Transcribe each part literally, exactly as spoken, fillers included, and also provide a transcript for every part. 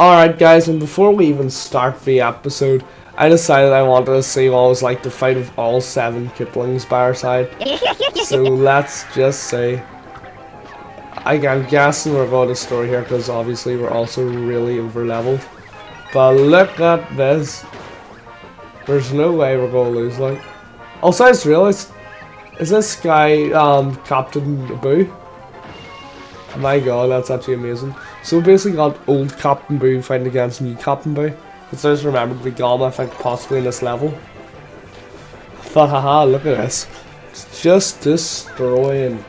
Alright guys, and before we even start the episode, I decided I wanted to see what it was like to fight with all seven Koopalings by our side. So let's just say, I, I'm guessing we're going to story here because obviously we're also really over leveled. But look at this. There's no way we're going to lose like. Also I just realized, is this guy um, Captain Boo? My god, that's actually amazing. So we basically got old Captain Boo fighting against new Captain Boo. Because I just remembered we got him, I think, possibly in this level. But haha, look at this. It's just destroying.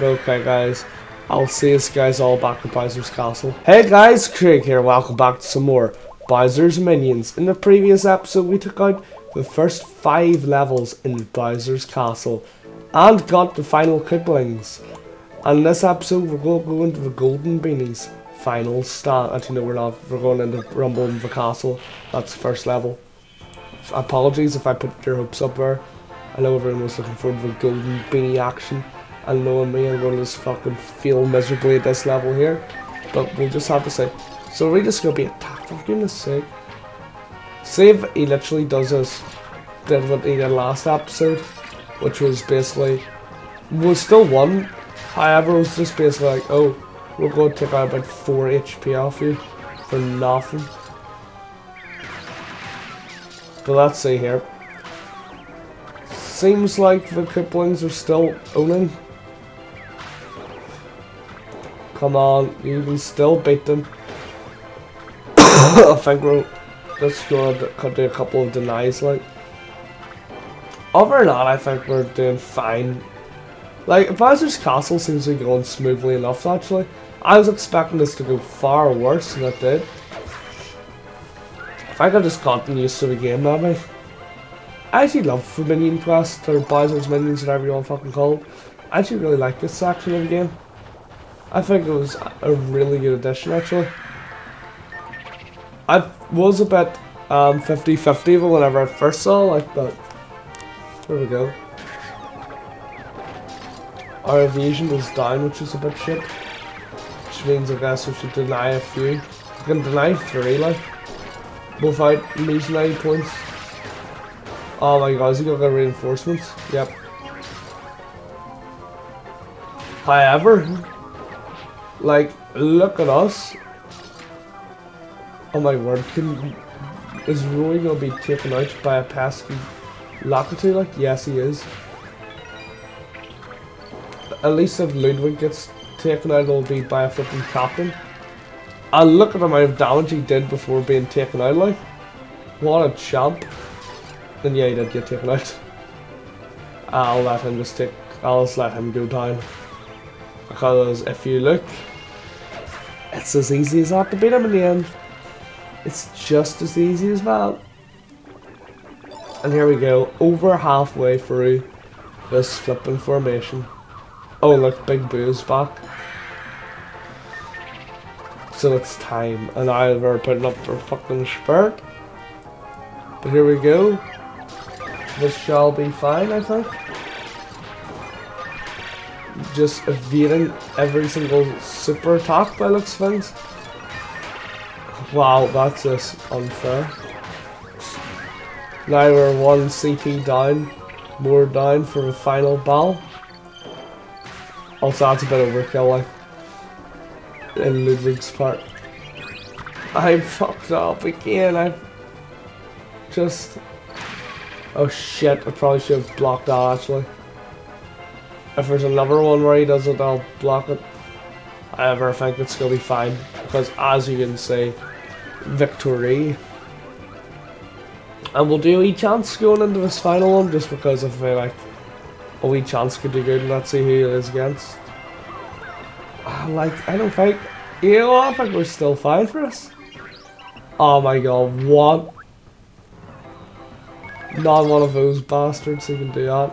Okay guys, I'll see you guys all back at Bowser's Castle. Hey guys, Craig here, welcome back to some more Bowser's Minions. In the previous episode we took out the first five levels in Bowser's Castle. And got the final Koopalings. And in this episode, we're going to go into the Golden Beanie's final stand. Actually, no, we're not. We're going into Rumble in the Castle. That's the first level. Apologies if I put your hopes up there. I know everyone was looking forward to the Golden Beanie action. And knowing me, I'm going to just fucking fail miserably at this level here. But we'll just have to see. So we're just going to be attacked, for goodness sake. See if he literally does this. Did what he did last episode. Which was basically... We still won. However, it was just basically like, oh, we're going to take out about four H P off you for nothing. But let's see here. Seems like the Koopalings are still owning. Come on, you can still beat them. I think we're just going to do a couple of denies, like. Other than that, I think we're doing fine. Like, Bowser's Castle seems to be going smoothly enough, actually. I was expecting this to go far worse than it did. If I could just gotten used to the game, maybe. I actually love the Minion Quest, or Bowser's Minions, whatever you want to fucking call it. I actually really like this section of the game. I think it was a really good addition, actually. I was a bit fifty fifty um, whenever I first saw it, like, but... There we go. Our evasion was down, which is a bit shit. Which means I guess we should deny a few. We can deny three, like, without losing any points. Oh my god, is he gonna get reinforcements? Yep. However, like, look at us. Oh my word, can, is Roy gonna be taken out by a pesky Lakitu? Like, yes, he is. At least if Ludwig gets taken out, it'll be by a flipping captain. And look at the amount of damage he did before being taken out, like. What a champ. And yeah, he did get taken out. I'll let him just take... I'll just let him go down. Because if you look, it's as easy as that to beat him in the end. It's just as easy as that. And here we go, over halfway through this flipping formation. Oh look, Big Boo is back. So it's time, and now we're putting up our fucking spurt. But here we go. This shall be fine, I think. Just evading every single super attack by looks of things. Wow, that's just unfair. Now we're one C P down, more down for the final battle. Also, that's a bit overkill, like, in Ludwig's part. I'm fucked up again, I just... Oh shit, I probably should have blocked that, actually. If there's another one where he does it, I'll block it. However, I think it's gonna be fine, because as you can see, victory. And we'll do a wee chance going into this final one, just because of the, like, a wee chance could do good, and let's see who it is against. Uh, like, I don't think... You know, I think we're still fine for us. Oh my god, what? Not one of those bastards who can do that.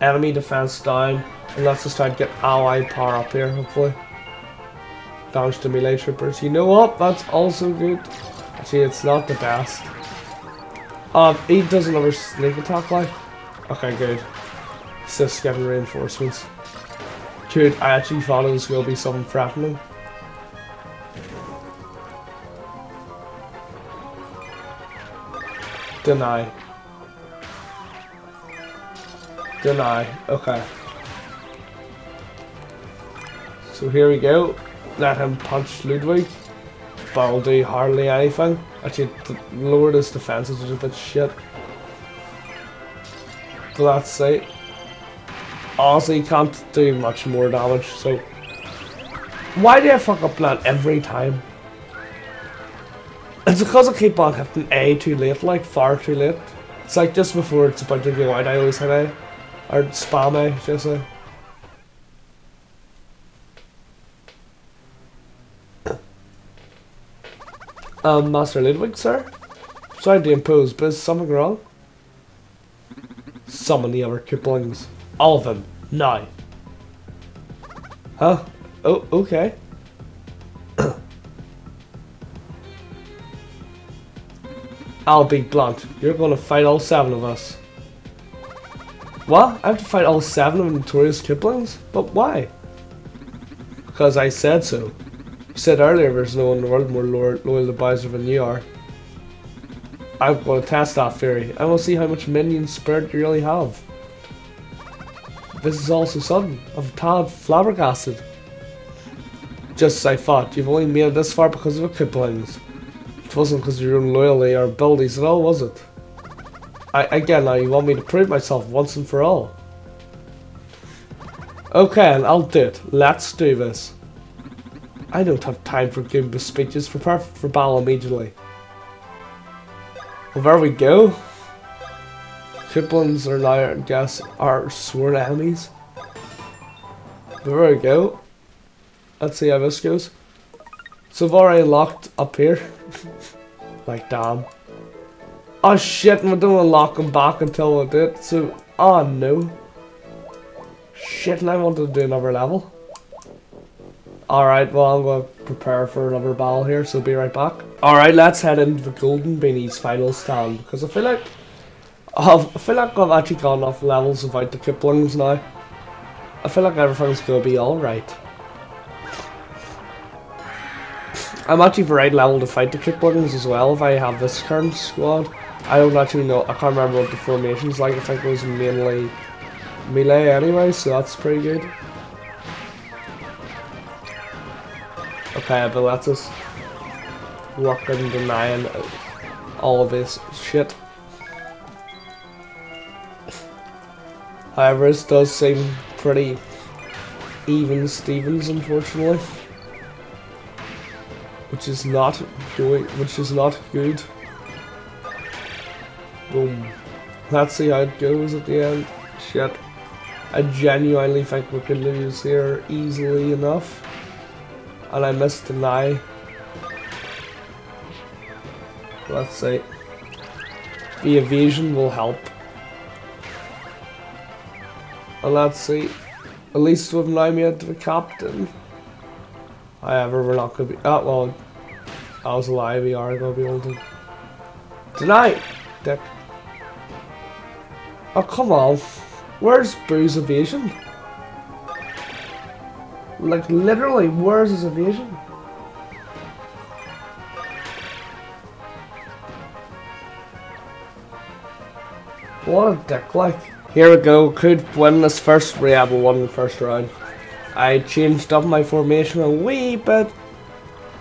Enemy defense down, and let's just try to get ally power up here, hopefully. Damage to melee troopers. You know what? That's also good. Actually, it's not the best. Um, he does another sneak attack, like. Okay, good. It's just getting reinforcements. Dude, I actually thought it was going to be something threatening. Deny. Deny. Okay. So here we go. Let him punch Ludwig. That'll do hardly anything. Actually, lowered his defenses, which is a bit shit. So that's it. Honestly, can't do much more damage, so... Why do I fuck up that every time? It's because I keep on hitting A too late, like far too late. It's like just before it's about to go out, I always hit A. Or spam A, should I say. Um, Master Ludwig, sir? Sorry to impose, but is something wrong? Summon the other Koopalings. All of them. Now. Huh? Oh, okay. I'll be blunt. You're gonna fight all seven of us. What? I have to fight all seven of the notorious Koopalings? But why? Because I said so. You said earlier there's no one in the world more loyal to Bowser than you are. I'm gonna test that theory. I will see how much minion spirit you really have. This is all so sudden. I'm a tad flabbergasted. Just as I thought, you've only made it this far because of the Koopalings. It wasn't because of your own loyalty or abilities at all, was it? I, again, now you want me to prove myself once and for all. Okay, and I'll do it. Let's do this. I don't have time for Goomba speeches. Prepare for battle immediately. Well, there we go. Koopalings are now, I guess, our sworn enemies. There we go. Let's see how this goes. So I've already locked up here. Like, damn. Oh shit, and we don't unlock them back until we do it. So, oh no. Shit, and I wanted to do another level. Alright, well, I'm going to prepare for another battle here, so be right back. Alright, let's head into the Golden Beanie's final stand, because I feel like I've, I feel like I've actually gone off levels without the Koopalings now. I feel like everything's going to be alright. I'm actually the right level to fight the Koopalings as well if I have this current squad. I don't actually know, I can't remember what the formation's like. I think it was mainly melee anyway, so that's pretty good. Okay, but let's just work on denying all of this shit. However, this does seem pretty even Stevens, unfortunately. Which is not going, which is not good. Boom. Let's see how it goes at the end. Shit. I genuinely think we could lose here easily enough. And I missed deny. Let's see. The evasion will help. And let's see. At least we've now made the captain. However, we're not gonna be. Oh, well. I was a lie, we are gonna be holding. Deny! Dick. Oh, come on. Where's Boo's evasion? Like, literally, where's his evasion? What a dick, like. Here we go, could win this first. Yeah, we won the first round. I changed up my formation a wee bit.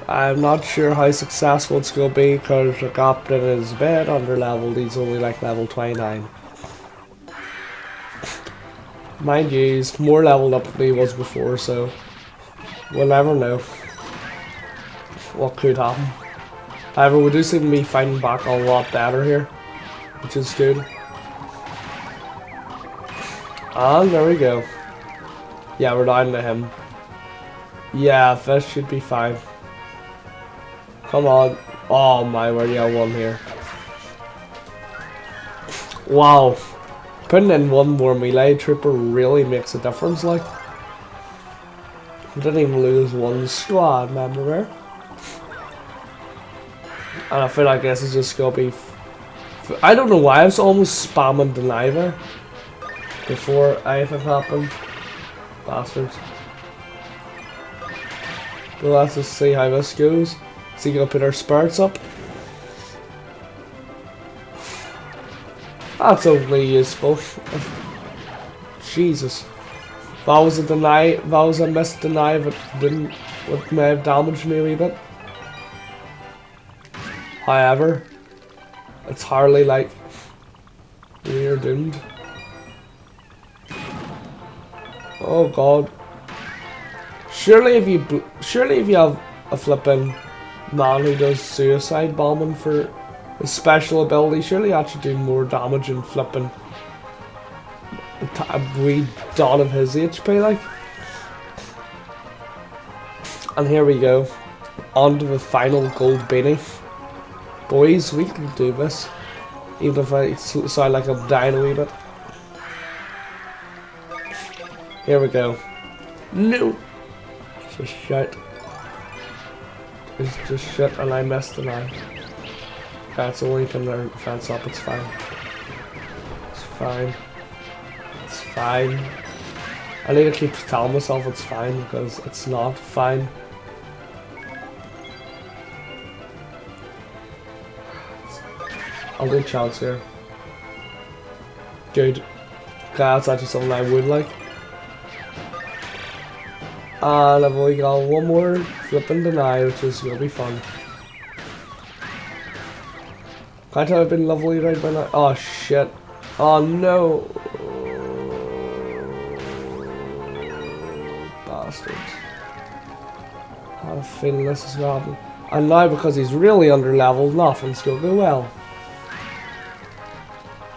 I'm not sure how successful it's going to be because the captain is a bit under leveled. He's only like level twenty-nine. Mind you, he's more leveled up than he was before, so we'll never know what could happen. However, we do seem to be fighting back a lot better here, which is good. And there we go. Yeah, we're down to him. Yeah, this should be fine. Come on. Oh my word, yeah, one here. Wow. Putting in one more melee trooper really makes a difference, like. I didn't even lose one squad member there. And I feel like this is just gonna be... F I don't know why, I was almost spamming deny there before anything happened. Bastards. But let's just see how this goes. Is he gonna put our spirits up? That's only useful. Jesus. Bowser deny Bowser missed deny but didn't what may have damaged me a wee bit. However, it's hardly like we are doomed. Oh god. Surely if you surely if you have a flipping man who does suicide bombing for his special ability, surely that should do more damage than flipping a wee dot of his H P like. And here we go, on to the final gold beanie. Boys, we can do this, even if I sound like I'm dying a wee bit. Here we go. No! It's just shit. It's just shit and I missed the line. That's all you can learn, fence up, it's fine. It's fine. It's fine. I need to keep telling myself it's fine because it's not fine. I'll do a chance here. Dude. That's actually something I would like. And I've only got one more flipping deny, which is gonna be fun. Can't have been lovely right by now. Oh shit. Oh no. Bastards. I have a feeling this is gonna happen. And now because he's really under leveled, nothing's gonna go well.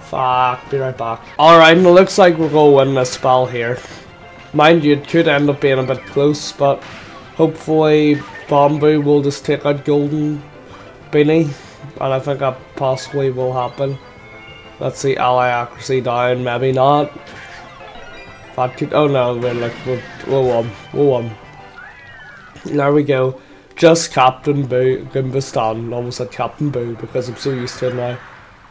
Fuck, be right back. Alright, and it looks like we're gonna win this spell here. Mind you, it could end up being a bit close, but hopefully Bamboo will just take out Golden Beanie, and I think that possibly will happen. Let's see, ally accuracy down, maybe not. That could, oh no, we're like, we're, we're one, we're one. There we go. Just Captain Boo, Goomba Stan, almost said Captain Boo because I'm so used to it now.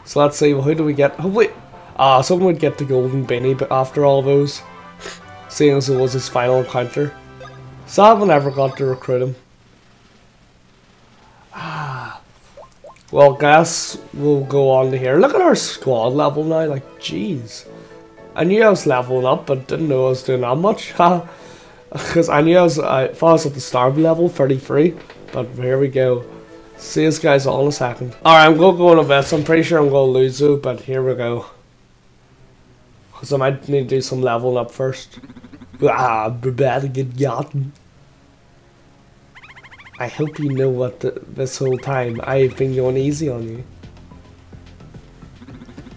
So let's see, well, who do we get? Hopefully, ah, someone would get the Golden Beanie, but after all those, seeing as it was his final encounter. Sad we never got to recruit him. Ah, well, guess we'll go on to here. Look at our squad level now, like, jeez. I knew I was leveling up, but didn't know I was doing that much. Because I knew I was, I thought I was at the starting level, thirty-three. But here we go. See us guys all in a second. Alright, I'm going to go on a vest. I'm pretty sure I'm going to lose you, but here we go. Because I might need to do some leveling up first. Ah, better get gotten. I hope you know what the, this whole time I've been going easy on you.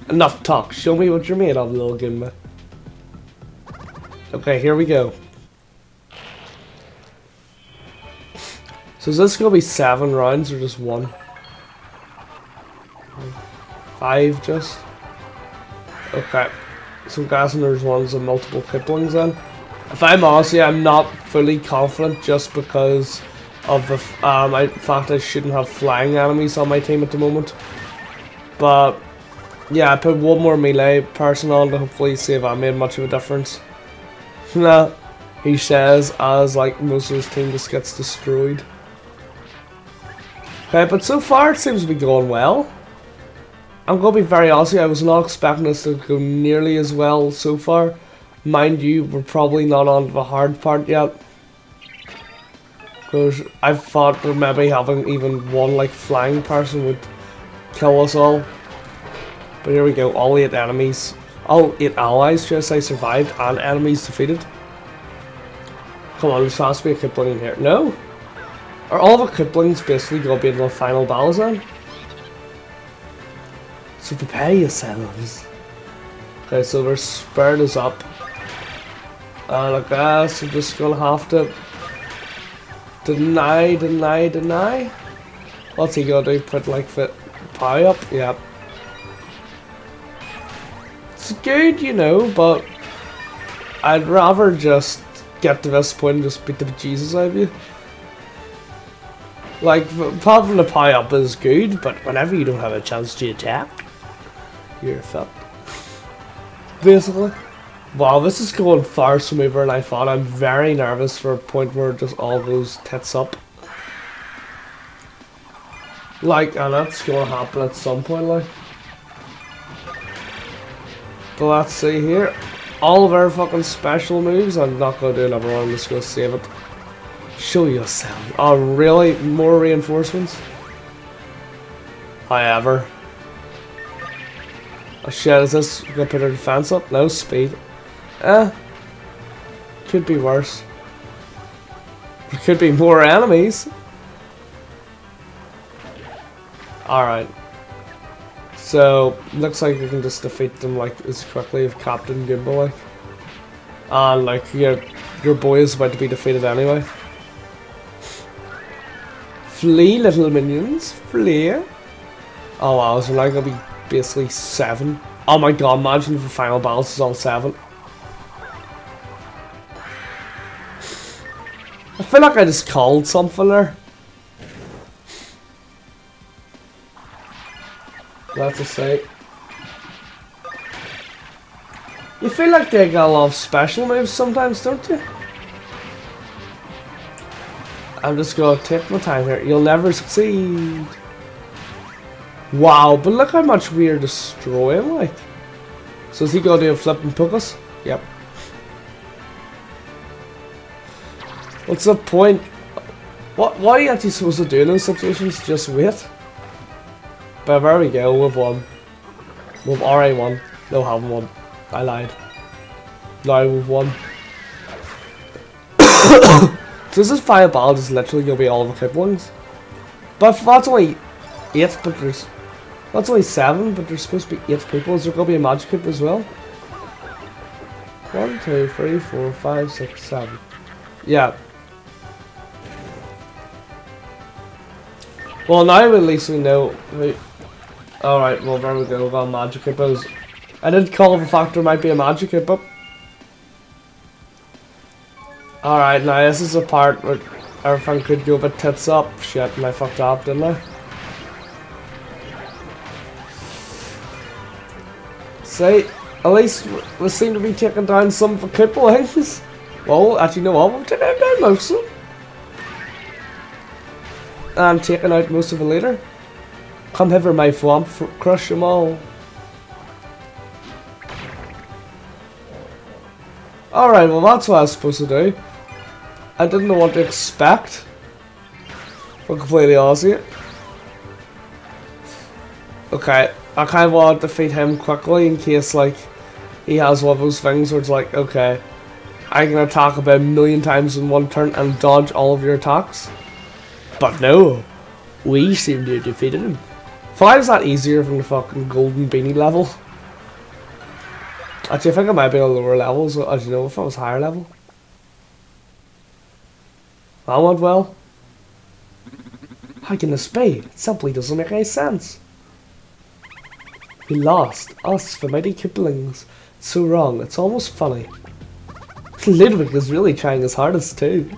Enough talk. Show me what you're made of, little Goomba. Okay, here we go. So is this going to be seven rounds or just one? Five just? Okay. So I'm guessing there's ones with multiple Koopalings in. If I'm honest, yeah, I'm not fully confident just because of the f um, I, fact I shouldn't have flying enemies on my team at the moment. But yeah, I put one more melee person on to hopefully see if I made much of a difference. Nah, he says as like most of his team just gets destroyed. Okay, but so far it seems to be going well. I'm going to be very honest, I was not expecting this to go nearly as well so far. Mind you, we're probably not on the hard part yet. Because I thought that maybe having even one like flying person would kill us all. But here we go, all eight enemies, all eight allies should I say survived and enemies defeated. Come on, there's has to be a Koopling in here. No? Are all the Kooplings basically going to be in the final battles then? So prepare yourselves. Okay, so their spirit is up. And I guess I'm just gonna have to deny, deny, deny. What's he gonna do? Put like the power up? Yep. It's good, you know, but I'd rather just get to this point and just beat the bejesus out of you. Like, apart from the power up is good, but whenever you don't have a chance to attack, you're fucked. Basically. Wow, this is going far smoother than I thought. I'm very nervous for a point where just all those tits up. Like, and that's gonna happen at some point, like. But let's see here. All of our fucking special moves. I'm not going to do another one. I'm just going to save it. Show yourself. Oh, really? More reinforcements? However. Oh shit, is this going to put our defense up? No, speed. Eh. Could be worse. There could be more enemies. Alright. So, looks like we can just defeat them like as quickly as Captain Goomba like. And like, your, your boy is about to be defeated anyway. Flee, little minions. Flee. Oh wow, so now I'm gonna be basically seven. Oh my god, imagine if the final balance is all seven. I feel like I just called something there. Let's just say. You feel like they got a lot of special moves sometimes, don't you? I'm just gonna take my time here. You'll never succeed. Wow, but look how much we are destroying, like. So is he gonna do a flip and poke us? Yep. What's the point? What, what are you actually supposed to do in those situations? Just wait? But there we go, we've won. We've already won. No, haven't won. I lied. Now we've won. So this is fireball, just literally gonna be all of the Koopalings. But that's only eight, but there's that's only seven, but there's supposed to be eight people. Is there gonna be a magic Koop as well? One, two, three, four, five, six, seven. Yeah. Well, now at least we know. Alright, well there we go, we've got a magic Koop. I did call the fact there might be a magic Koop. Alright, now this is the part where everything could go a bit tits up. Shit, and I fucked up, didn't I? See, at least we seem to be taking down some of the Koopalings. Well, actually, no, I'm taking down most of them. I'm taking out most of the leader. Come hither, my Fwamp, crush them all. Alright, well, that's what I was supposed to do. I didn't know what to expect. We're completely Aussie. Okay, I kind of want to defeat him quickly in case, like, he has one of those things where it's like, okay, I can attack about a million times in one turn and dodge all of your attacks. But no, we seem to have defeated him. Five's not easier from the fucking Golden Beanie level. Actually, I think I might be on a lower level, so as you know, if I was higher level. That went well. How can this be? It simply doesn't make any sense. We lost. Us, the mighty Koopalings. It's so wrong, it's almost funny. Ludwig is really trying his hardest too.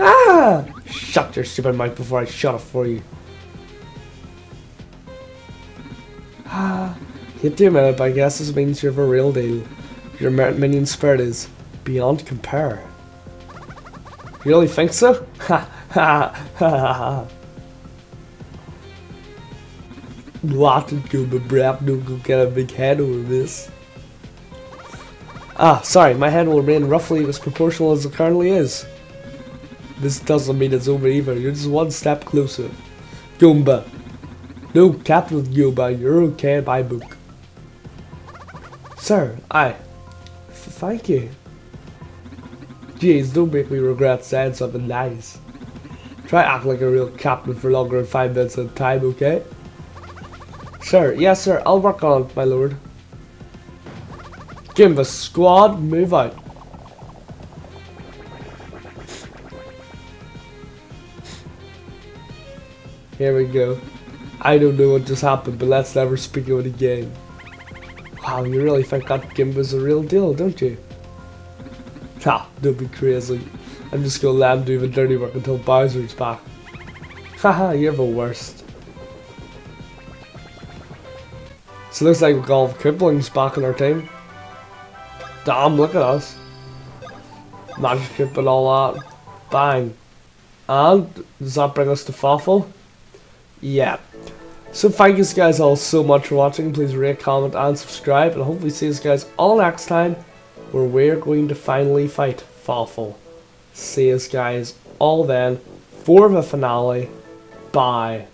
Ah! Shut your stupid mouth before I shut up for you. Ah. Hit your minute, but I guess this means you have a real deal. Your minion spirit is beyond compare. You really think so? Ha ha ha ha. What did Goomba Brap do? Go get a big head over this. Ah, sorry, my head will remain roughly as proportional as it currently is. This doesn't mean it's over either, you're just one step closer. Goomba. No, Captain Goomba, you're okay in my book. Sir, I. Thank you. Jeez, don't make me regret saying something nice. Try act like a real captain for longer than five minutes at a time, okay? Sir, yes sir, I'll work on it, my lord. Goomba squad, move out. Here we go. I don't know what just happened, but let's never speak of it again. Wow, you really think that Goomba's a real deal, don't you? Ha, don't be crazy. I'm just gonna let him do the dirty work until Bowser's back. Haha, you're the worst. So looks like we've got all the Koopalings back in our team. Damn, look at us. Magic Koop and all that. Bang. And, does that bring us to Fawful? Yeah. So thank you guys all so much for watching. Please rate, comment and subscribe, and hopefully see you guys all next time where we're going to finally fight Fawful. See you guys all then for the finale. Bye.